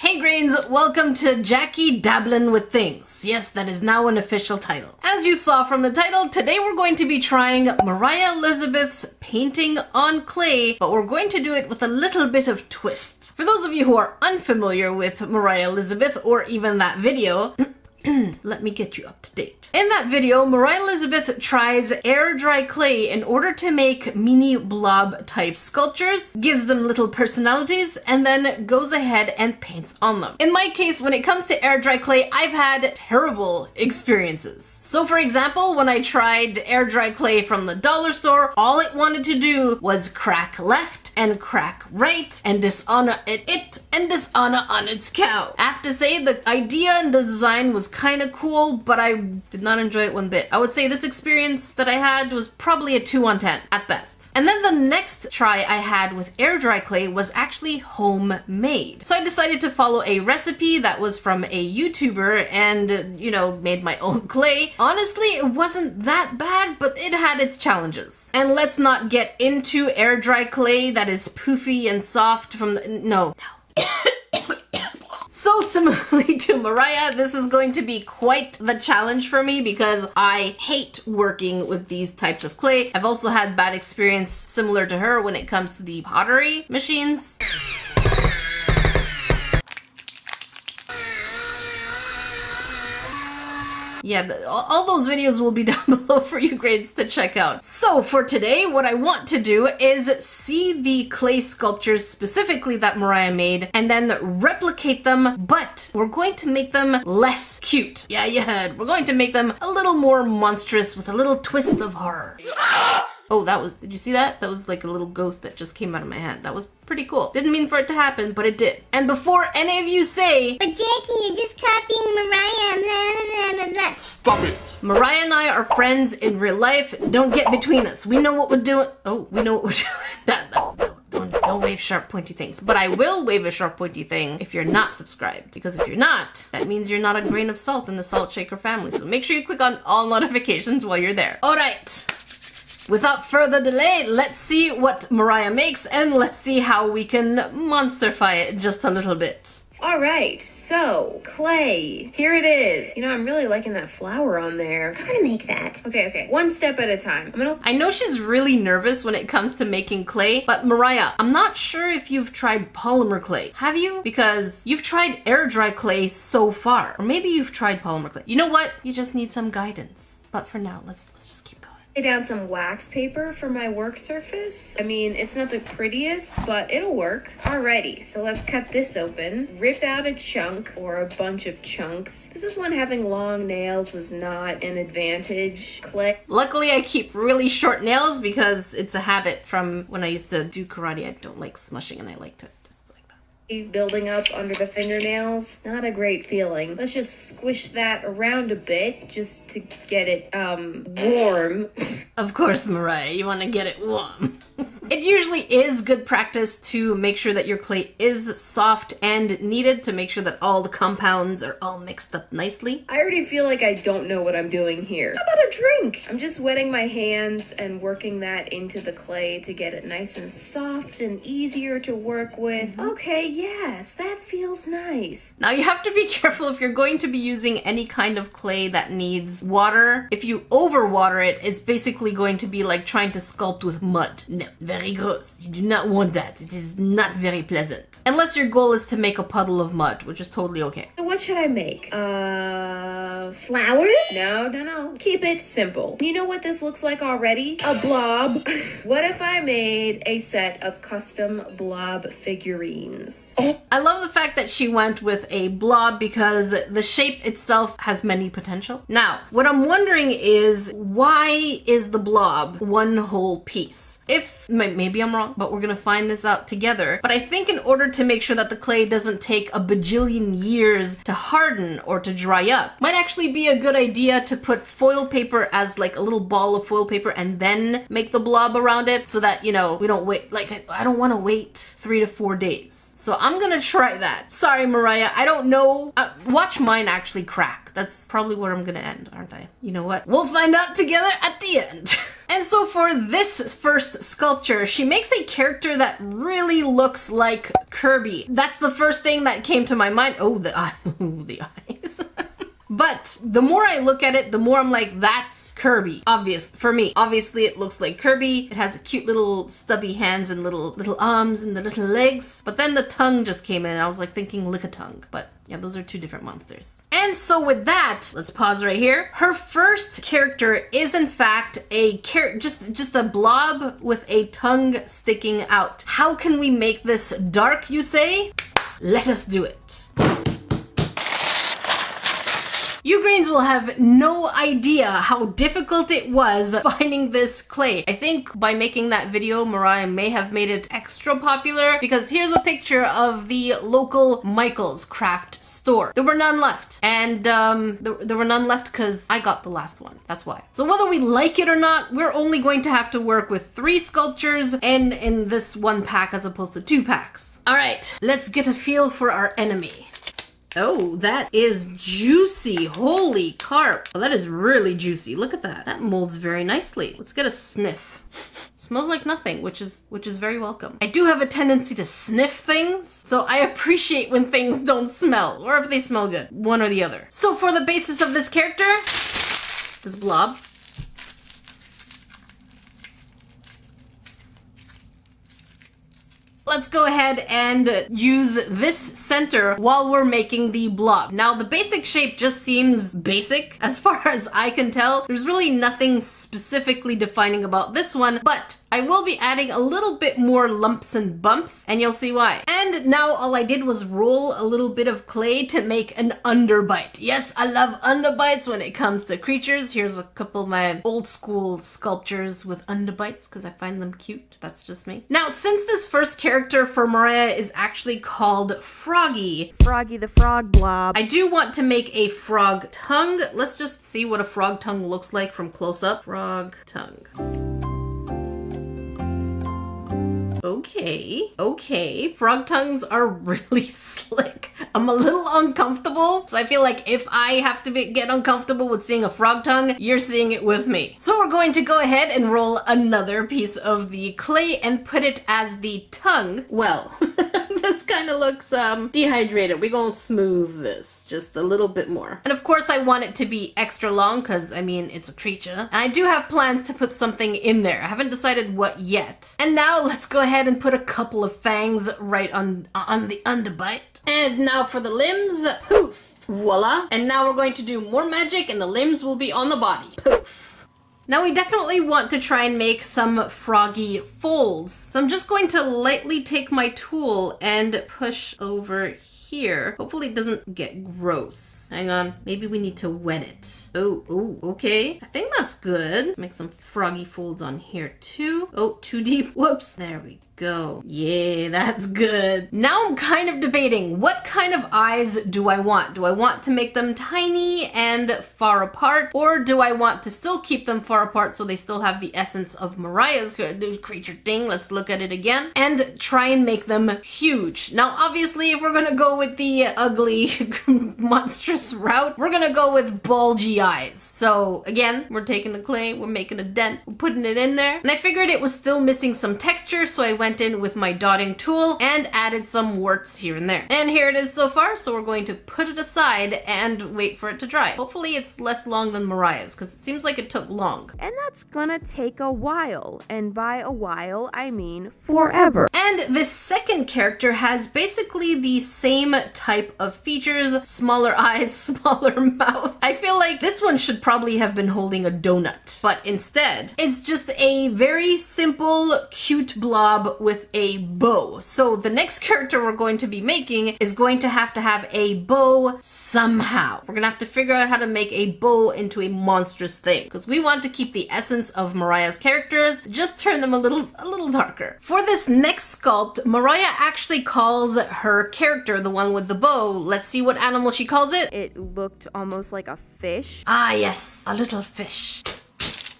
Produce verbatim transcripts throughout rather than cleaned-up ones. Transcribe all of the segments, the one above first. Hey Grains, welcome to Jackie Dabblin' With Things. Yes, that is now an official title. As you saw from the title, today we're going to be trying Moriah Elizabeth's painting on clay, but we're going to do it with a little bit of twist. For those of you who are unfamiliar with Moriah Elizabeth, or even that video, let me get you up to date. In that video, Moriah Elizabeth tries air dry clay in order to make mini blob type sculptures, gives them little personalities, and then goes ahead and paints on them. In my case, when it comes to air dry clay, I've had terrible experiences. So for example, when I tried air dry clay from the dollar store, all it wanted to do was crack left and crack right and dishonor it, it and dishonor on its cow. I have to say the idea and the design was kind of cool, but I did not enjoy it one bit. I would say this experience that I had was probably a two on ten at best. And then the next try I had with air dry clay was actually homemade. So I decided to follow a recipe that was from a YouTuber and, you know, made my own clay. Honestly, it wasn't that bad, but it had its challenges. And let's not get into air dry clay that is poofy and soft from the... no. No. So similarly to Moriah, this is going to be quite the challenge for me because I hate working with these types of clay. I've also had bad experience similar to her when it comes to the pottery machines. Yeah, the, all those videos will be down below for you Grades to check out. So for today, what I want to do is see the clay sculptures specifically that Moriah made and then replicate them, but we're going to make them less cute. Yeah, you heard. We're going to make them a little more monstrous with a little twist of horror. Oh, that was, did you see that? That was like a little ghost that just came out of my hand. That was pretty cool. Didn't mean for it to happen, but it did. And before any of you say, but Jackie, you're just copying Moriah, blah, blah, blah, blah. Stop it. Moriah and I are friends in real life. Don't get between us. We know what we're doing. Oh, we know what we're doing. that, that, that. Don't wave sharp pointy things, but I will wave a sharp pointy thing if you're not subscribed, because if you're not, that means you're not a grain of salt in the salt shaker family. So make sure you click on all notifications while you're there. All right. Without further delay, let's see what Moriah makes and let's see how we can monsterify it just a little bit. All right, so clay, here it is. You know, I'm really liking that flower on there. I'm gonna make that. Okay, okay, one step at a time. I'm gonna... I know she's really nervous when it comes to making clay, but Moriah, I'm not sure if you've tried polymer clay. Have you? Because you've tried air dry clay so far, or maybe you've tried polymer clay. You know what? You just need some guidance. But for now, let's let's just keep going. Down some wax paper for my work surface. I mean, it's not the prettiest, but it'll work. Alrighty, so let's cut this open. Rip out a chunk or a bunch of chunks. This is when having long nails is not an advantage. Click. Luckily, I keep really short nails because it's a habit from when I used to do karate. I don't like smushing and I like to building up under the fingernails. Not a great feeling. Let's just squish that around a bit just to get it um warm. Of course, Moriah, you want to get it warm. It usually is good practice to make sure that your clay is soft and kneaded to make sure that all the compounds are all mixed up nicely. I already feel like I don't know what I'm doing here. How about a drink? I'm just wetting my hands and working that into the clay to get it nice and soft and easier to work with. Mm-hmm. Okay, yes, that feels nice. Now you have to be careful if you're going to be using any kind of clay that needs water. If you overwater it, it's basically going to be like trying to sculpt with mud. No. Very gross. You do not want that. It is not very pleasant. Unless your goal is to make a puddle of mud, which is totally okay. So what should I make? Uh, flour? No, no, no. Keep it simple. You know what this looks like already? A blob. What if I made a set of custom blob figurines? Oh. I love the fact that she went with a blob because the shape itself has many potential. Now, what I'm wondering is why is the blob one whole piece? If Maybe I'm wrong, but we're gonna find this out together. But I think in order to make sure that the clay doesn't take a bajillion years to harden or to dry up, might actually be a good idea to put foil paper as like a little ball of foil paper and then make the blob around it so that, you know, we don't wait, like I don't wanna wait three to four days. So I'm gonna try that. Sorry, Moriah, I don't know. Uh, watch mine actually crack. That's probably where I'm gonna end, aren't I? You know what? We'll find out together at the end. And so for this first sculpture, she makes a character that really looks like Kirby. That's the first thing that came to my mind. Oh, the eye. The eyes. But the more I look at it, the more I'm like, that's Kirby. Obvious for me. Obviously it looks like Kirby. It has the cute little stubby hands and little little arms and the little legs. But then the tongue just came in and I was like thinking lick a tongue. But yeah, those are two different monsters. And so with that, let's pause right here. Her first character is in fact a char- just, just a blob with a tongue sticking out. How can we make this dark, you say? Let us do it. You Greens will have no idea how difficult it was finding this clay. I think by making that video, Moriah may have made it extra popular, because here's a picture of the local Michael's craft store. There were none left. And um, there, there were none left because I got the last one. That's why. So whether we like it or not, we're only going to have to work with three sculptures and in this one pack as opposed to two packs. All right, let's get a feel for our enemy. Oh, that is juicy. Holy carp. Oh, that is really juicy. Look at that. That molds very nicely. Let's get a sniff. Smells like nothing, which is which is very welcome. I do have a tendency to sniff things, so I appreciate when things don't smell, or if they smell good. One or the other. So for the basis of this character, this blob. Let's go ahead and use this center while we're making the blob. Now, the basic shape just seems basic as far as I can tell. There's really nothing specifically defining about this one, but I will be adding a little bit more lumps and bumps, and you'll see why. And now all I did was roll a little bit of clay to make an underbite. Yes, I love underbites when it comes to creatures. Here's a couple of my old school sculptures with underbites because I find them cute. That's just me. Now, since this first character for Moriah is actually called Froggy, Froggy the Frog Blob, I do want to make a frog tongue. Let's just see what a frog tongue looks like from close up. Frog tongue. Okay, okay, frog tongues are really slick. I'm a little uncomfortable, so I feel like if I have to be, get uncomfortable with seeing a frog tongue, you're seeing it with me. So we're going to go ahead and roll another piece of the clay and put it as the tongue. Well, this kind of looks um, dehydrated. We're gonna smooth this just a little bit more. And of course I want it to be extra long because, I mean, it's a creature. And I do have plans to put something in there. I haven't decided what yet. And now let's go ahead Ahead and put a couple of fangs right on on the underbite. And now for the limbs, poof, voila. And now we're going to do more magic and the limbs will be on the body, poof. Now we definitely want to try and make some froggy folds. So I'm just going to lightly take my tool and push over here. Hopefully it doesn't get gross. Hang on, maybe we need to wet it. Oh, oh, okay. I think that's good. Make some froggy folds on here too. Oh, too deep, whoops. There we go. Go. Yeah, that's good. Now I'm kind of debating, what kind of eyes do I want? Do I want to make them tiny and far apart, or do I want to still keep them far apart so they still have the essence of Moriah's creature thing? Let's look at it again and try and make them huge. Now, obviously, if we're gonna go with the ugly, monstrous route, we're gonna go with bulgy eyes. So again, we're taking the clay, we're making a dent, we're putting it in there, and I figured it was still missing some texture, so I went in with my dotting tool and added some warts here and there. And here it is so far, so we're going to put it aside and wait for it to dry. Hopefully it's less long than Moriah's, because it seems like it took long. And that's gonna take a while, and by a while I mean forever. And this second character has basically the same type of features, smaller eyes, smaller mouth. I feel like this one should probably have been holding a donut, but instead it's just a very simple, cute blob with a bow. So the next character we're going to be making is going to have to have a bow somehow. We're gonna have to figure out how to make a bow into a monstrous thing, because we want to keep the essence of Moriah's characters, just turn them a little a little darker. For this next sculpt, Moriah actually calls her character, the one with the bow, let's see what animal she calls it. It looked almost like a fish. Ah yes, a little fish.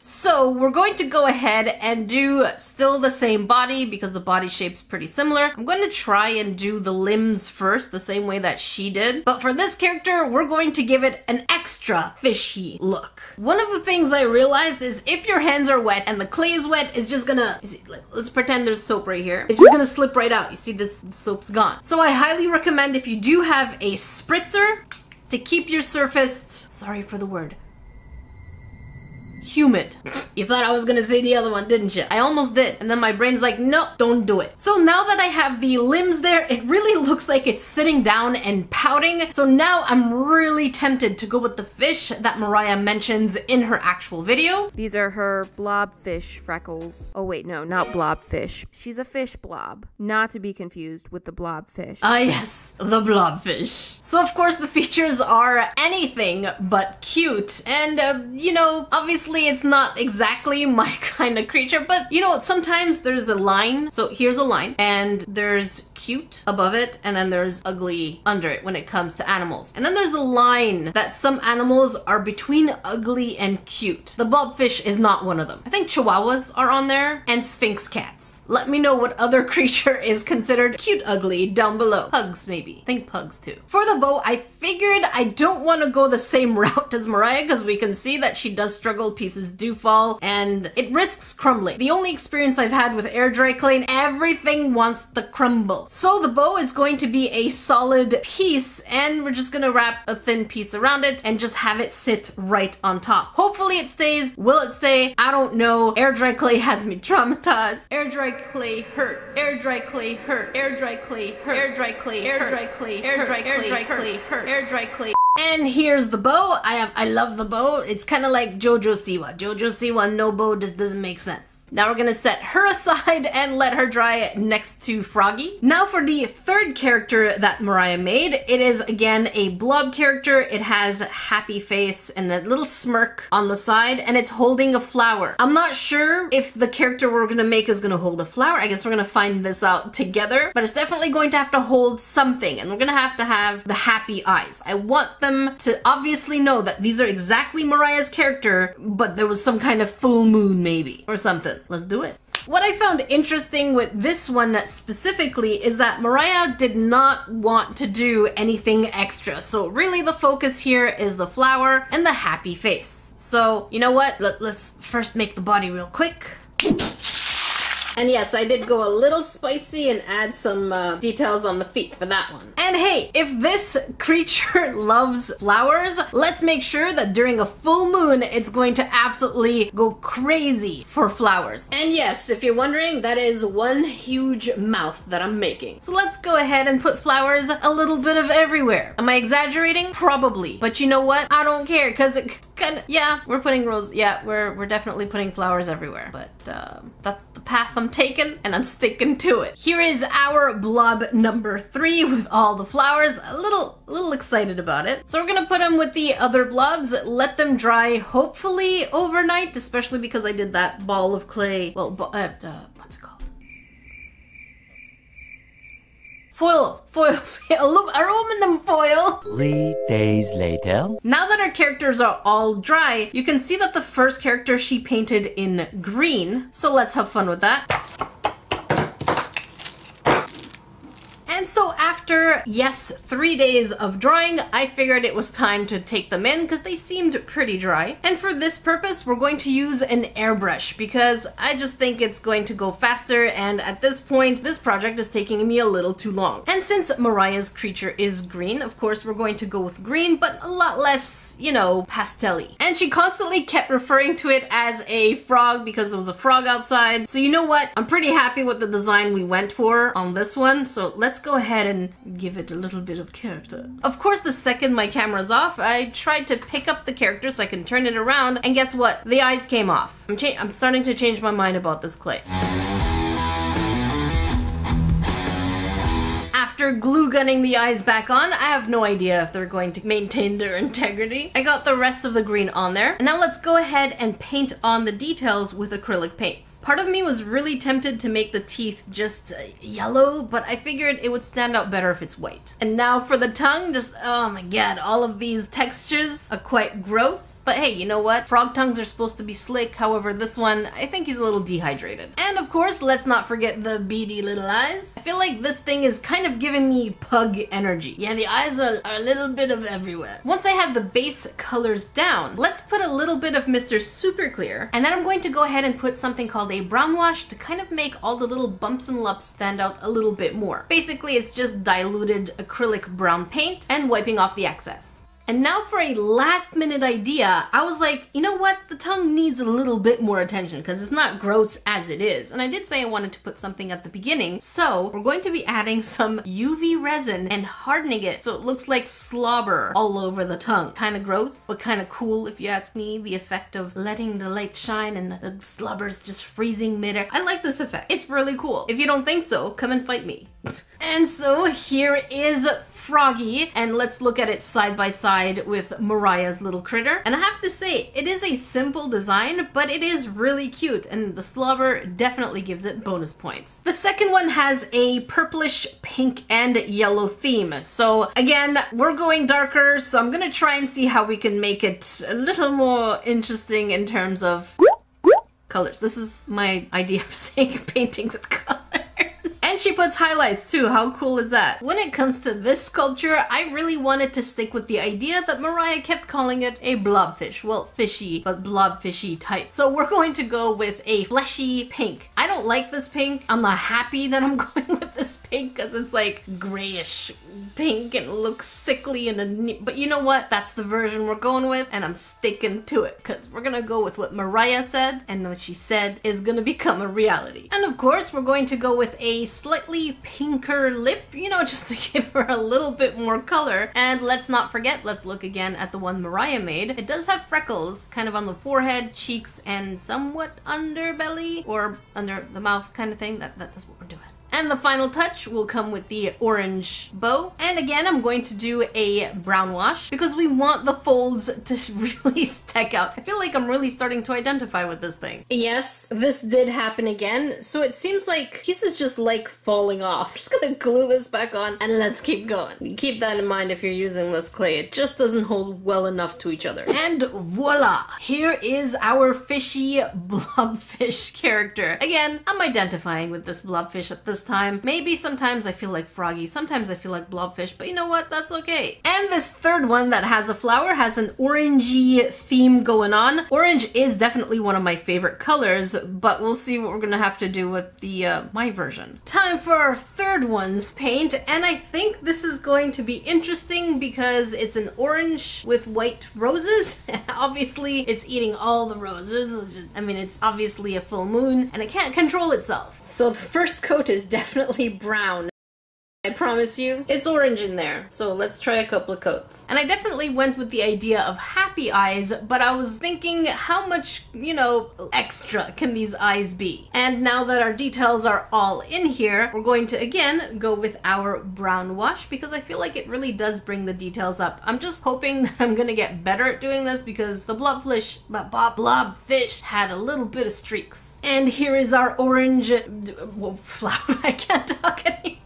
So we're going to go ahead and do still the same body because the body shape's pretty similar. I'm going to try and do the limbs first, the same way that she did. But for this character, we're going to give it an extra fishy look. One of the things I realized is if your hands are wet and the clay is wet, it's just gonna, you see, let's pretend there's soap right here. It's just gonna slip right out. You see, this, this soap's gone. So I highly recommend if you do have a spritzer to keep your surface, sorry for the word, humid. You thought I was gonna say the other one, didn't you? I almost did, and then my brain's like, no, don't do it. So now that I have the limbs there, it really looks like it's sitting down and pouting. So now I'm really tempted to go with the fish that Moriah mentions in her actual video. These are her blobfish freckles. Oh wait, no, not blobfish. She's a fish blob, not to be confused with the blobfish. Ah yes, the blobfish. So of course the features are anything but cute, and uh, you know, obviously it's not exactly my kind of creature, but you know, sometimes there's a line. So here's a line, and there's cute above it, and then there's ugly under it when it comes to animals. And then there's a line that some animals are between ugly and cute. The blobfish is not one of them. I think chihuahuas are on there, and sphinx cats. Let me know what other creature is considered cute ugly down below. Pugs, maybe. I think pugs too. For the bow, I figured I don't want to go the same route as Moriah because we can see that she does struggle, pieces do fall, and it risks crumbling. The only experience I've had with air dry clay, everything wants to crumble. So the bow is going to be a solid piece, and we're just gonna wrap a thin piece around it and just have it sit right on top. Hopefully it stays. Will it stay? I don't know. Air dry clay has me traumatized. Air dry clay hurts. Air dry clay hurts. Air dry clay hurts. Air dry clay. Air dry clay. Air dry clay. Air dry clay hurts. Air dry clay. And here's the bow. I have. I love the bow. It's kind of like JoJo Siwa. JoJo Siwa, no bow. This doesn't make sense. Now we're gonna set her aside and let her dry next to Froggy. Now for the third character that Moriah made, it is again a blob character. It has a happy face and a little smirk on the side, and it's holding a flower. I'm not sure if the character we're gonna make is gonna hold a flower. I guess we're gonna find this out together, but it's definitely going to have to hold something, and we're gonna have to have the happy eyes. I want them to obviously know that these are exactly Moriah's character, but there was some kind of full moon maybe, or something. Let's do it. What I found interesting with this one specifically is that Moriah did not want to do anything extra. So really the focus here is the flower and the happy face. So you know what? Let, let's first make the body real quick. And yes, I did go a little spicy and add some uh, details on the feet for that one. And hey, if this creature loves flowers, let's make sure that during a full moon, it's going to absolutely go crazy for flowers. And yes, if you're wondering, that is one huge mouth that I'm making. So let's go ahead and put flowers a little bit of everywhere. Am I exaggerating? Probably. But you know what? I don't care because it kind of, yeah, we're putting rose, yeah, we're, we're definitely putting flowers everywhere. But um, that's the path I'm taken, and I'm sticking to it. Here is our blob number three with all the flowers. A little, a little excited about it. So we're gonna put them with the other blobs, let them dry hopefully overnight, especially because I did that ball of clay. Well, uh, uh, what's it called? Foil, foil, aluminum foil. Three days later. Now that our characters are all dry, you can see that the first character she painted in green. So let's have fun with that. And so after, yes, three days of drying, I figured it was time to take them in because they seemed pretty dry. And for this purpose, we're going to use an airbrush because I just think it's going to go faster, and at this point, this project is taking me a little too long. And since Moriah's creature is green, of course, we're going to go with green, but a lot less, you know, pastel-y. And she constantly kept referring to it as a frog because there was a frog outside. So you know what? I'm pretty happy with the design we went for on this one. So let's go ahead and give it a little bit of character. Of course, the second my camera's off, I tried to pick up the character so I can turn it around. And guess what? The eyes came off. I'm, cha- I'm starting to change my mind about this clay. After glue gunning the eyes back on, I have no idea if they're going to maintain their integrity. I got the rest of the green on there. And now let's go ahead and paint on the details with acrylic paints. Part of me was really tempted to make the teeth just yellow, but I figured it would stand out better if it's white. And now for the tongue, just, oh my god, all of these textures are quite gross. But hey, you know what? Frog tongues are supposed to be slick, however this one, I think he's a little dehydrated. And of course, let's not forget the beady little eyes. I feel like this thing is kind of giving me pug energy. Yeah, the eyes are, are a little bit of everywhere. Once I have the base colors down, let's put a little bit of Mister Super Clear, and then I'm going to go ahead and put something called a brown wash to kind of make all the little bumps and lumps stand out a little bit more. Basically, it's just diluted acrylic brown paint and wiping off the excess. And now for a last minute idea, I was like, you know what, the tongue needs a little bit more attention because it's not gross as it is. And I did say I wanted to put something at the beginning, so we're going to be adding some U V resin and hardening it so it looks like slobber all over the tongue. Kind of gross, but kind of cool if you ask me, the effect of letting the light shine and the slobber's just freezing midair. I like this effect, it's really cool. If you don't think so, come and fight me. And so here is Froggy, and let's look at it side by side with Moriah's little critter. And I have to say, it is a simple design, but it is really cute, and the slobber definitely gives it bonus points. The second one has a purplish pink and yellow theme. So again, we're going darker, so I'm gonna try and see how we can make it a little more interesting in terms of colors. This is my idea of saying painting with color. And she puts highlights too, how cool is that? When it comes to this sculpture, I really wanted to stick with the idea that Moriah kept calling it a blobfish. Well, fishy, but blobfishy type. So we're going to go with a fleshy pink. I don't like this pink. I'm not happy that I'm going with this pink because it's like grayish pink and looks sickly and a... But you know what? That's the version we're going with and I'm sticking to it because we're gonna go with what Moriah said, and what she said is gonna become a reality. And of course, we're going to go with a slightly pinker lip, you know, just to give her a little bit more color. And let's not forget, let's look again at the one Moriah made. It does have freckles, kind of on the forehead, cheeks, and somewhat underbelly, or under the mouth kind of thing. That, that, that's what we're doing. And the final touch will come with the orange bow. And again, I'm going to do a brown wash because we want the folds to really stick out. I feel like I'm really starting to identify with this thing. Yes, this did happen again. So it seems like pieces just like falling off. I'm just gonna glue this back on and let's keep going. Keep that in mind if you're using this clay. It just doesn't hold well enough to each other. And voila! Here is our fishy blobfish character. Again, I'm identifying with this blobfish at this time. Maybe sometimes I feel like Froggy, sometimes I feel like Blobfish, but you know what? That's okay. And this third one that has a flower has an orangey theme going on. Orange is definitely one of my favorite colors, but we'll see what we're gonna have to do with the uh, my version. Time for our third one's paint, and I think this is going to be interesting because it's an orange with white roses. Obviously, it's eating all the roses, which is, I mean, it's obviously a full moon, and it can't control itself. So the first coat is definitely brown. I promise you, it's orange in there. So let's try a couple of coats. And I definitely went with the idea of happy eyes, but I was thinking how much, you know, extra can these eyes be? And now that our details are all in here, we're going to again go with our brown wash because I feel like it really does bring the details up. I'm just hoping that I'm gonna get better at doing this because the blobfish, but blob, blobfish had a little bit of streaks. And here is our orange flower. I can't talk anymore.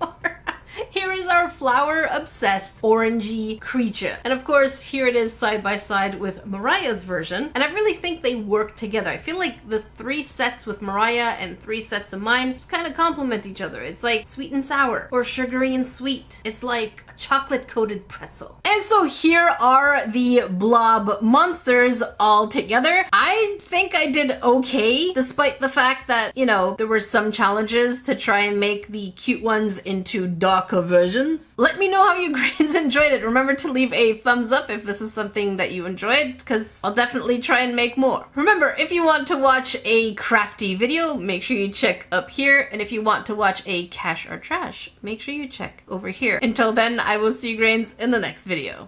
Here is our flower-obsessed orangey creature. And of course, here it is side by side with Moriah's version. And I really think they work together. I feel like the three sets with Moriah and three sets of mine just kind of complement each other. It's like sweet and sour or sugary and sweet. It's like a chocolate-coated pretzel. And so here are the blob monsters all together. I think I did okay, despite the fact that, you know, there were some challenges to try and make the cute ones into dark versions. Let me know how you guys enjoyed it. Remember to leave a thumbs up if this is something that you enjoyed, because I'll definitely try and make more. Remember, if you want to watch a crafty video, make sure you check up here, and if you want to watch a cash or trash, make sure you check over here. Until then, I will see you grains in the next video.